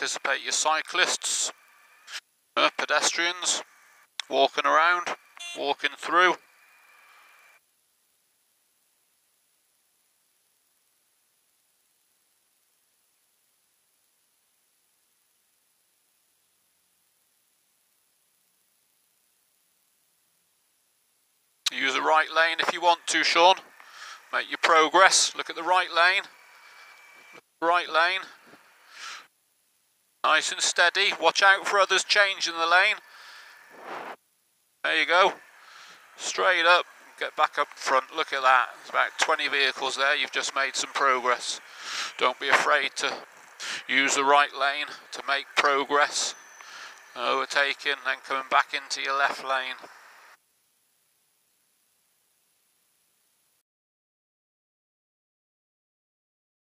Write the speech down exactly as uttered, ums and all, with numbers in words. anticipate your cyclists, uh, pedestrians, walking around, walking through. Use the right lane if you want to, Sean. Make your progress. Look at the right lane. Right lane. Nice and steady. Watch out for others changing the lane. There you go. Straight up. Get back up front. Look at that. There's about twenty vehicles there. You've just made some progress. Don't be afraid to use the right lane to make progress. Overtaking, then coming back into your left lane.